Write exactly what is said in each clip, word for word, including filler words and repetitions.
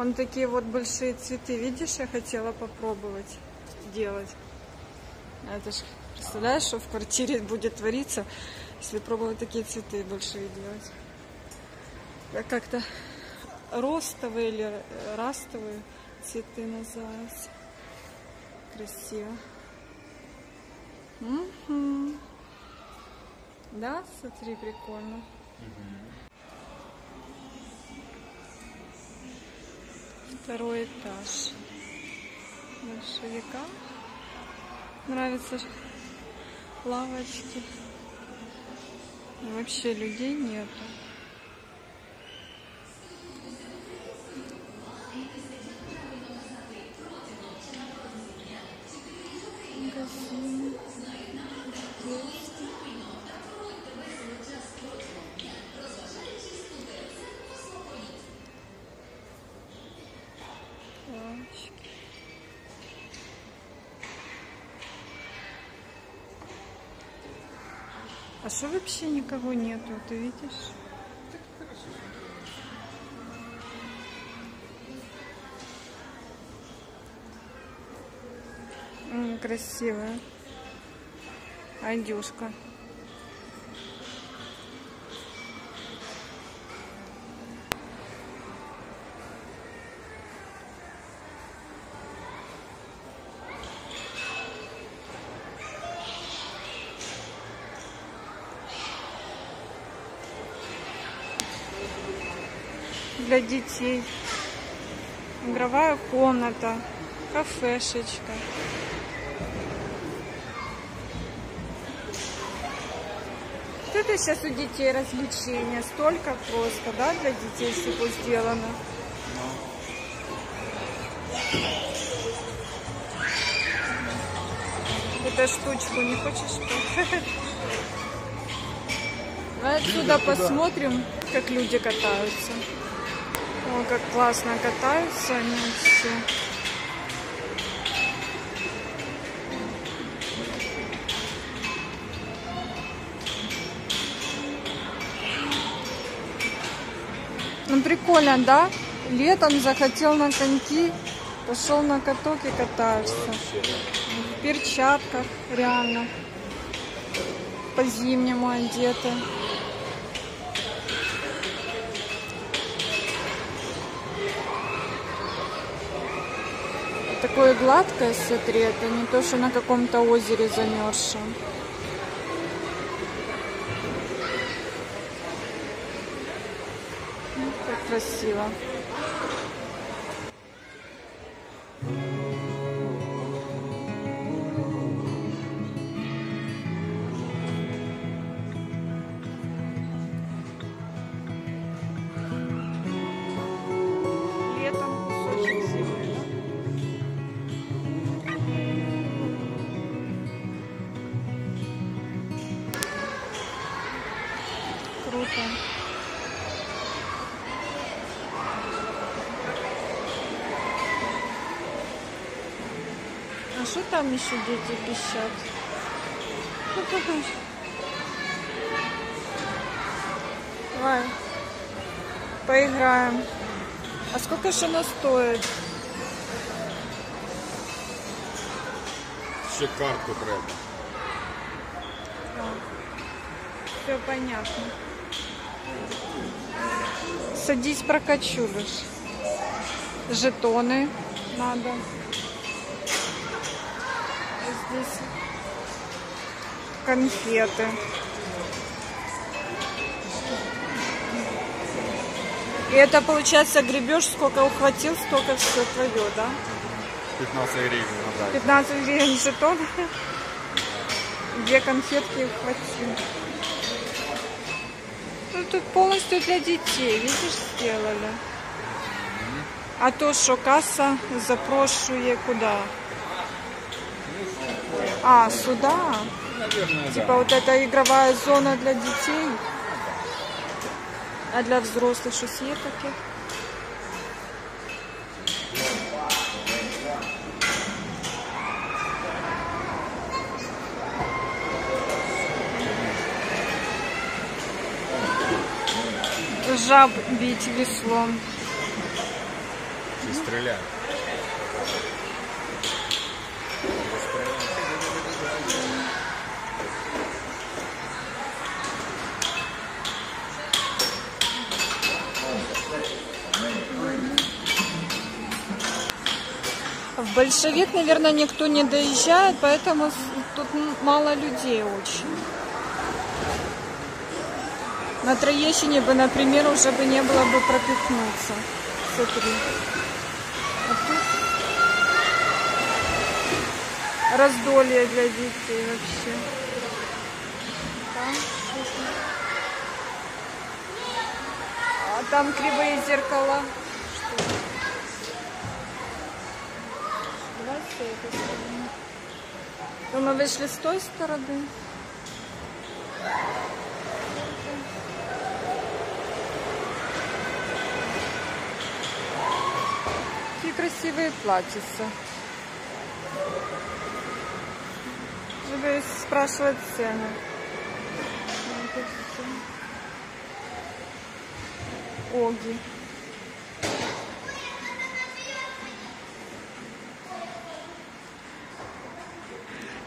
Он такие вот большие цветы, видишь, я хотела попробовать делать. Это ж, представляешь, что в квартире будет твориться, если пробовать такие цветы большие делать. Я как-то ростовые или растовые цветы называются. Красиво. Угу. Да, смотри, прикольно. Угу. Второй этаж Большевика. Нравятся лавочки. Вообще людей нет. Магазин. Лавочки. А что вообще никого нету, ты видишь? М-м, красивая одежка. Для детей игровая комната, кафешечка. Вот это сейчас у детей развлечения, столько просто, да, для детей всего сделано. Эту штучку не хочешь? Давай отсюда посмотрим, как люди катаются. О, как классно катаются они все. Ну прикольно, да? Летом захотел на коньки, пошел на каток и катаешься. В перчатках, реально. По-зимнему одеты. Такое гладкое, смотри, это не то, что на каком-то озере замерзшем. Ну, как красиво. А что там еще дети пищат? Давай поиграем. А сколько же она стоит? Еще карту треба. Все понятно. Садись, прокачулишь. Жетоны надо. Здесь конфеты. И это получается гребешь, сколько ухватил, столько все твое, да? пятнадцать гривен надо. пятнадцать гривен жетон. Две конфетки ухватил. Ну тут полностью для детей, видишь, сделали. А то, что касса запрошує куда? А, сюда? Наверное, типа да. Вот это игровая зона для детей. А для взрослых что есть такие? Жаб бить веслом. и стреляю. В Большевик, наверное, никто не доезжает, поэтому тут мало людей очень. На Троещине бы, например, уже бы не было бы пропихнуться. Смотри. А тут раздолье для детей вообще. Там, а там кривые зеркала. Что? Давай с этой стороны. Но мы вышли с той стороны. Красивые платьица. Живые спрашивают цены. Оги.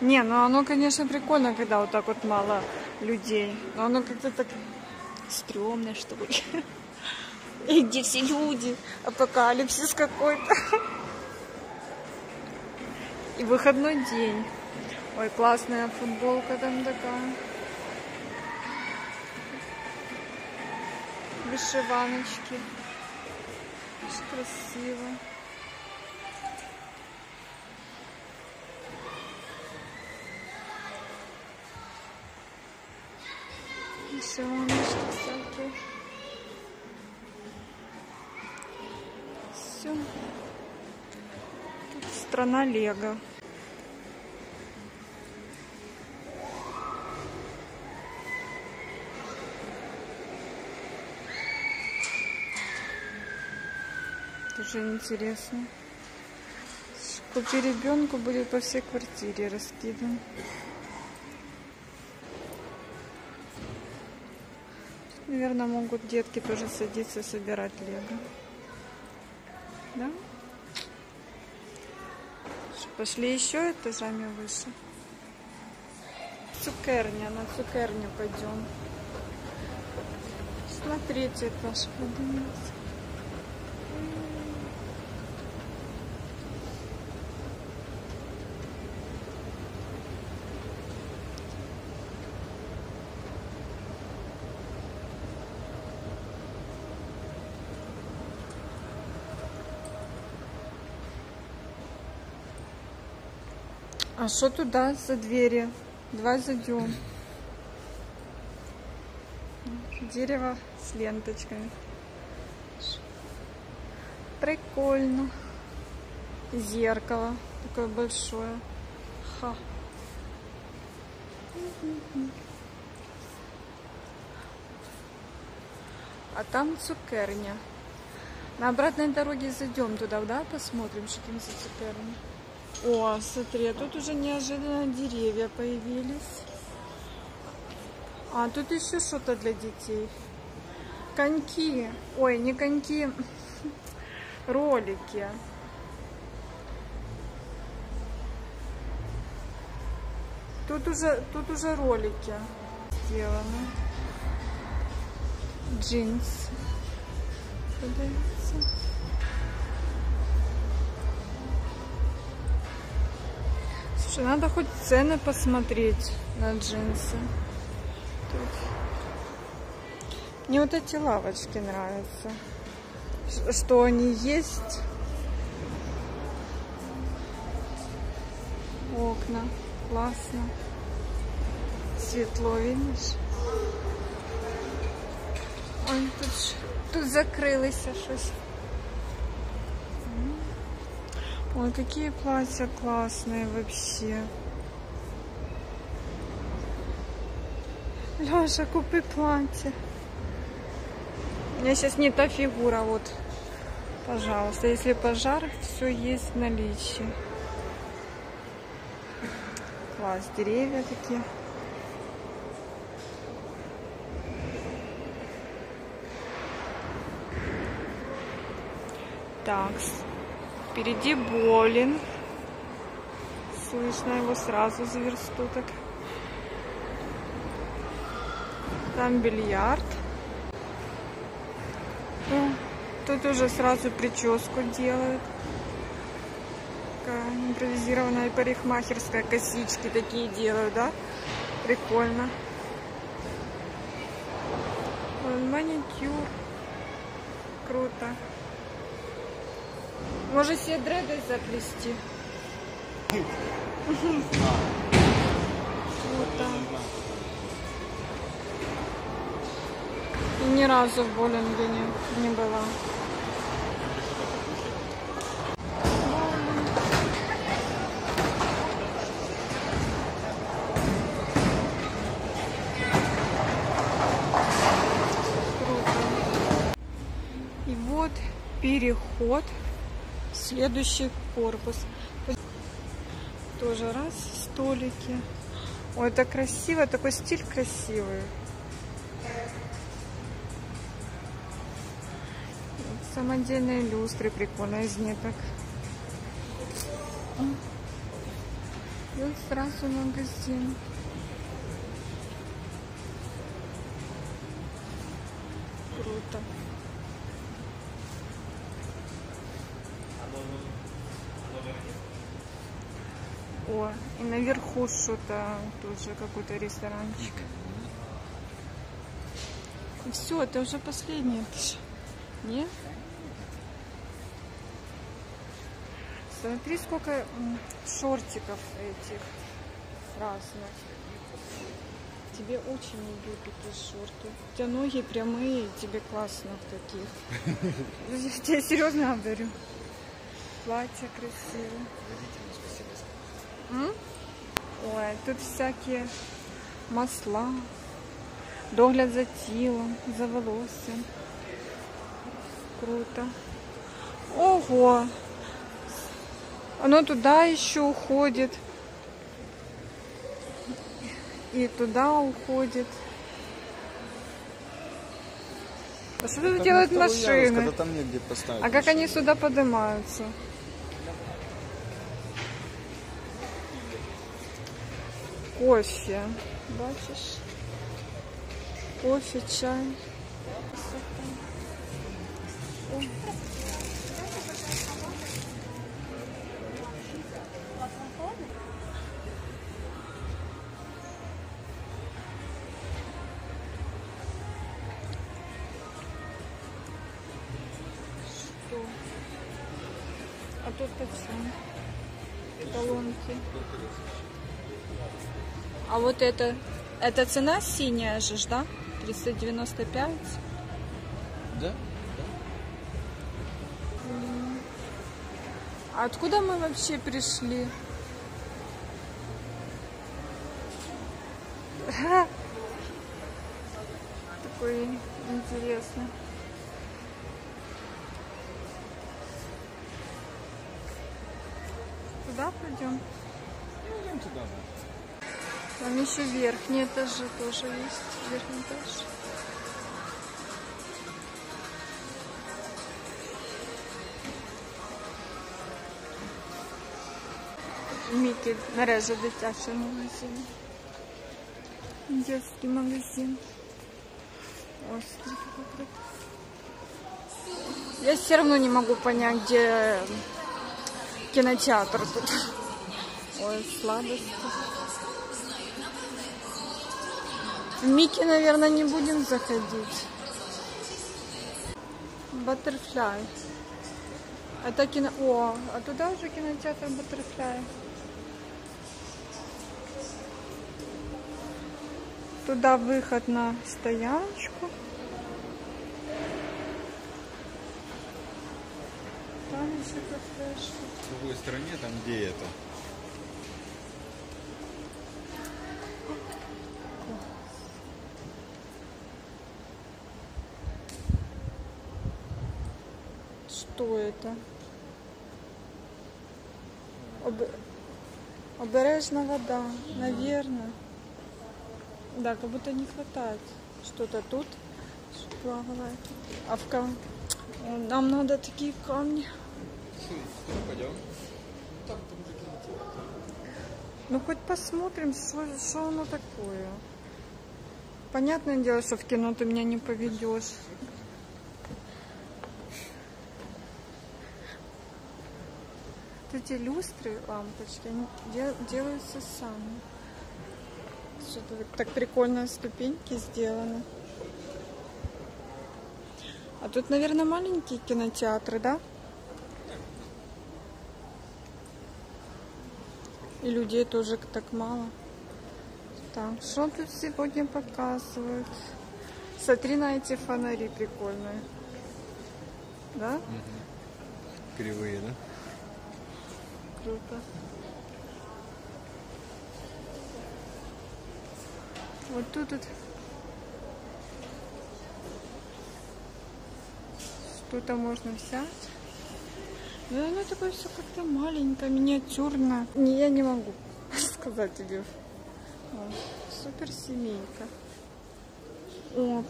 Не, ну оно, конечно, прикольно, когда вот так вот мало людей. Но оно как-то так стрёмное, что ли. И где все люди? Апокалипсис какой-то. И выходной день. Ой, классная футболка там такая. Вышиваночки. Очень красиво. Вышиваночки всякие. Тут страна Лего. Тоже интересно. Купи ребенку, будет по всей квартире раскидан. Тут, наверное, могут детки тоже садиться и собирать Лего. Да? Пошли еще этажами выше. Цукерня, на цукерню пойдем. Смотрите, этаж поднимется. А что туда за двери? Давай зайдем. Дерево с ленточками. Прикольно. Зеркало такое большое. Ха. А там цукерня. На обратной дороге зайдем туда, да? Посмотрим, что там за цукерня. О, смотри, а тут уже неожиданно деревья появились. А тут еще что-то для детей. Коньки. Ой, не коньки. Ролики. Тут уже, тут уже ролики сделаны. Джинсы продаются. Надо хоть цены посмотреть на джинсы. Тут. Мне вот эти лавочки нравятся. Что они есть. Окна. Классно. Светло, видишь? Ой, тут, тут закрылось что-то. Ой, какие платья классные вообще. Лёша, купи платье. У меня сейчас не та фигура, вот. Пожалуйста, если пожар, все есть в наличии. Класс, деревья такие. Такс. Впереди Болин. Слышно его сразу за версту так. Там бильярд. Ну, тут уже сразу прическу делают. Такая импровизированная парикмахерская, косички такие делают, да? Прикольно. Вон маникюр. Круто. Может себе дреды заплести. Круто. И ни разу в боулинге не, не была. Круто. И вот переход в следующий корпус. Тоже раз, столики. Ой, это красиво, такой стиль красивый. Самодельные люстры, прикольно из ниток. И вот сразу магазин. Круто. О, и наверху что-то, тут же какой-то ресторанчик. И все, это уже последний этаж. Нет? Смотри, сколько шортиков этих разных. Тебе очень идут такие шорты. У тебя ноги прямые, тебе классно в таких. Я тебе серьезно говорю. Платье красивое. М? Ой, тут всякие масла. Догляд за телом, за волосами. Круто. Ого! Оно туда еще уходит. И туда уходит. А что тут делают машины? А как они сюда поднимаются? Кофе. Бачишь? Кофе, чай. А тут-то все. Колонки. А вот это... Эта цена синяя же, да? триста девяносто пять. Да? А откуда мы вообще пришли? Такой интересный. Туда пойдем? Пойдем туда. Там еще верхние этажи тоже есть. Верхний этаж. Мікі, нарешті дитячий магазин. Детский магазин. Ось. Я все равно не могу понять, где кинотеатр тут. Ой, сладости. В Микки, наверное, не будем заходить. Батерфляй. Это кино... О, а туда уже кинотеатр батерфляй. Туда выход на стояночку. Там еще кафешки. В другой стороне, там где это? Что это? Об... Обережная вода, наверное. Да, как будто не хватает. Что-то тут плавало. А в кам... Нам надо такие камни. пойдем? Ну хоть посмотрим, что, что оно такое. Понятное дело, что в кино ты меня не поведешь. Эти люстры, лампочки, они дел, делаются сами. Что-то так прикольно, ступеньки сделаны. А тут, наверное, маленькие кинотеатры, да? И людей тоже так мало. Так, что тут сегодня показывают? Смотри на эти фонари прикольные. Да? Угу. Кривые, да? Круто. Вот тут вот что-то можно взять. Но оно такое все как-то маленькое, миниатюрно. Не, я не могу сказать тебе. Вот. Супер семейка. Вот.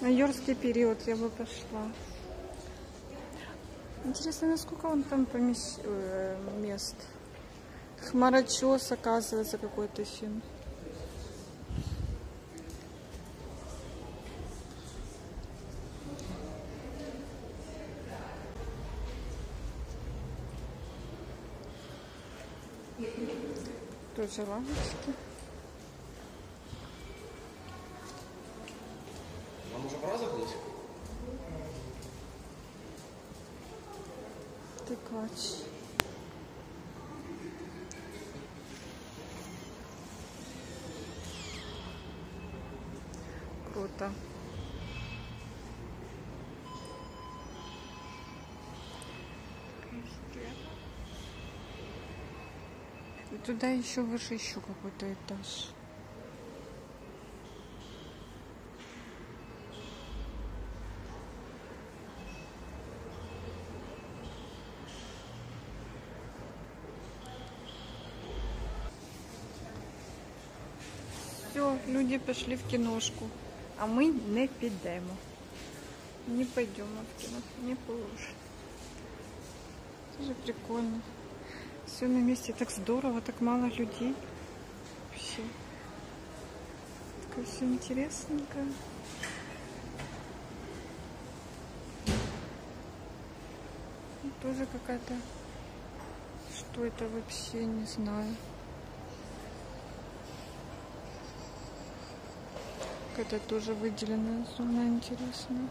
На юрский период я бы пошла. Интересно, насколько он там помещ... мест. Хмарочёс, оказывается, какой-то фильм. Тоже лампочки. Тыкач. Круто. И туда еще выше еще какой-то этаж. Люди пошли в киношку, а мы не підемо. Не пойдем в кино, не получше. Тоже прикольно. Все на месте, так здорово, так мало людей. Вообще. Такое все интересненькое. И тоже какая-то... Что это вообще, не знаю. Это тоже выделенная зона, интересная.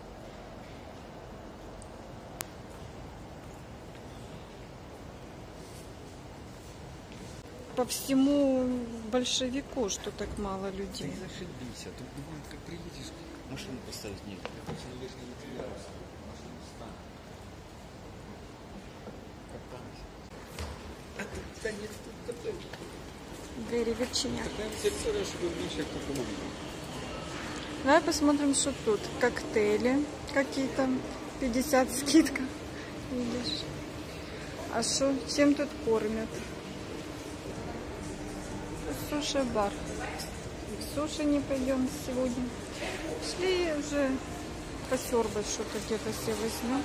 По всему Большевику, что так мало людей. Ты зашибись, а тут бывает, как приедешь, машину поставить нет. Гэри Верчиняк. Давай посмотрим, что тут. Коктейли какие-то. пятьдесят скидка. Видишь? А что? Чем тут кормят? Суши-бар. Суши не пойдем сегодня. Шли уже посербать что-то где-то все возьмем.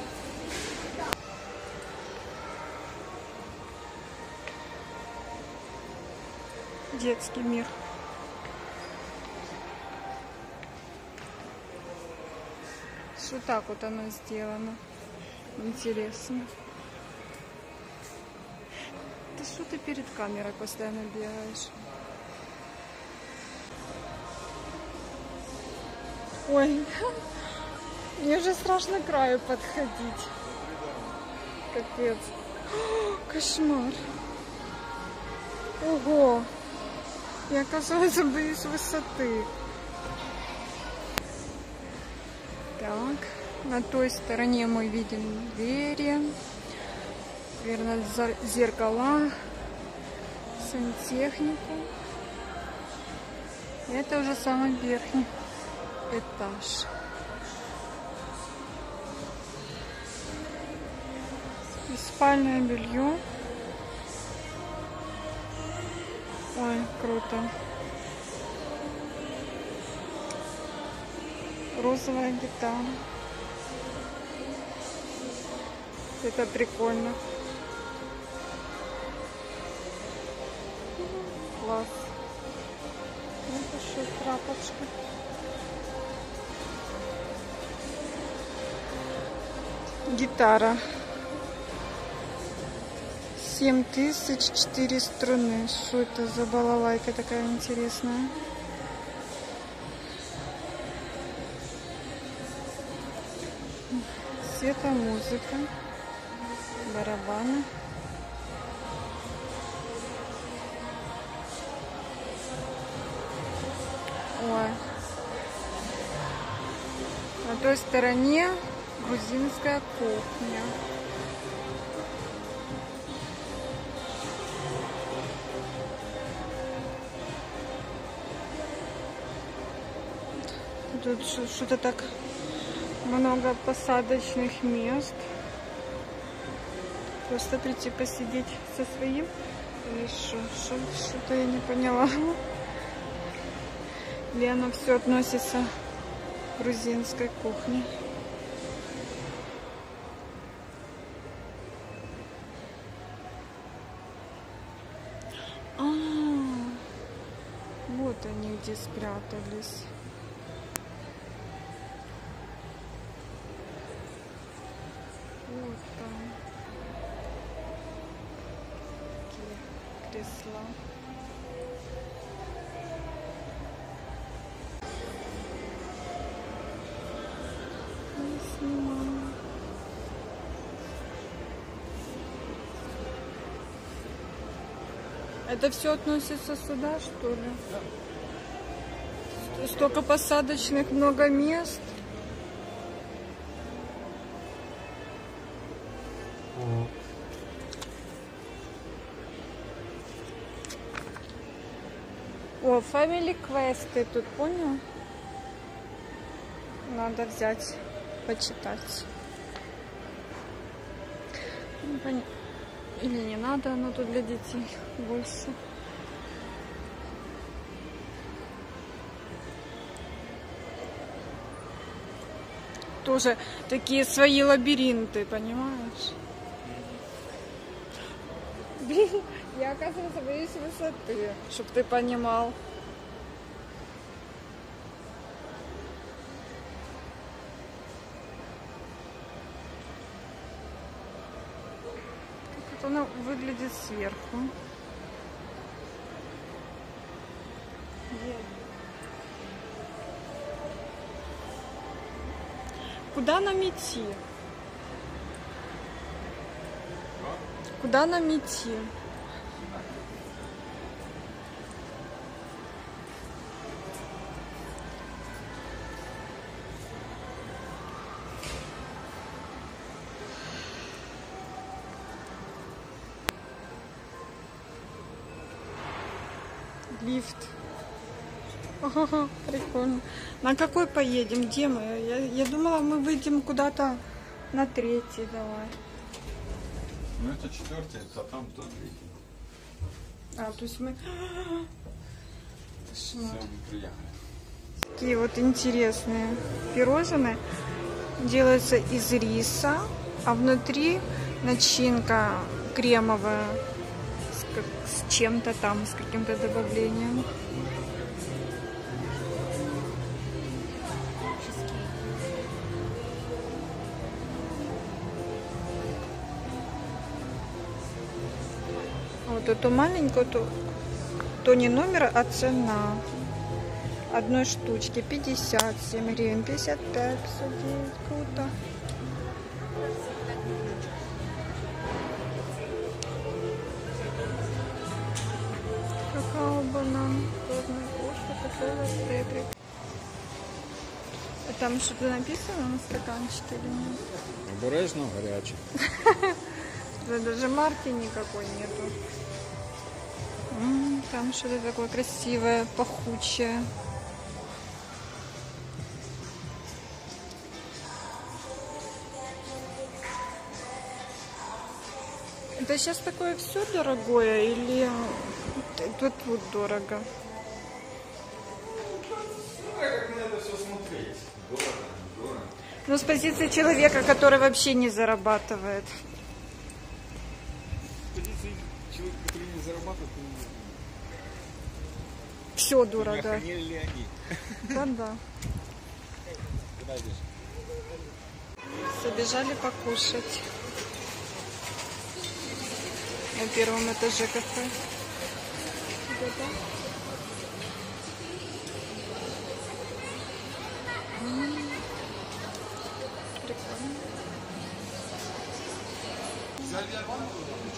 Детский мир. Вот так вот оно сделано. Интересно. Ты что ты перед камерой постоянно бегаешь? Ой, мне уже страшно к краю подходить. Капец. О, кошмар. Ого. Я, оказывается, боюсь высоты. Так, на той стороне мы видим двери, наверное, зеркала, сантехнику. Это уже самый верхний этаж. И спальное белье. Ой, круто. розовая гитара. Это прикольно. Класс. Это что, трапочка. Гитара. семь тысяч, четыре струны. Что это за балалайка такая интересная? Света, музыка, барабаны. Ой. На той стороне грузинская кухня. Тут что-то так много посадочных мест. Просто прийти посидеть со своим. Или что-то я не поняла. Или оно все относится к грузинской кухне. А, вот они где спрятались. Вот там такие кресла. Я снимаю. Это все относится сюда, что ли? Да. Столько посадочных, много мест. О, фэмили квесты тут, понял? Надо взять, почитать. Или не надо, но тут для детей больше. Тоже такие свои лабиринты, понимаешь? Блин, я, оказывается, боюсь высоты, чтобы ты понимал. Как это оно выглядит сверху. Куда нам идти? Куда нам идти? Лифт. Ага, прикольно. На какой поедем? Где мы? Я, я думала, мы выйдем куда-то на третий. Давай. Ну это четвертый, а там то третий. А, то есть мы... Все, мы приехали. Такие вот интересные пирожные. Делаются из риса, а внутри начинка кремовая с, с чем-то там, с каким-то добавлением. Вот эту маленькую, то, то не номер, а цена одной штучки пятьдесят семь гривен, пятьдесят пять, пятьдесят девять, круто. Какао-банан, плотная кошка, какая степрик. А там что-то написано на стаканчике или нет? Обережно, горячий. Даже марки никакой нету. М-м, там что-то такое красивое, пахучее. Это сейчас такое все дорогое или тут вот дорого? Как на это все смотреть? Дорого. Но с позиции человека, который вообще не зарабатывает. С позиции человека, который не зарабатывает, не... все дура, да. Охренели они. Да, да. Забежали покушать. На первом этаже кафе. Прикольно.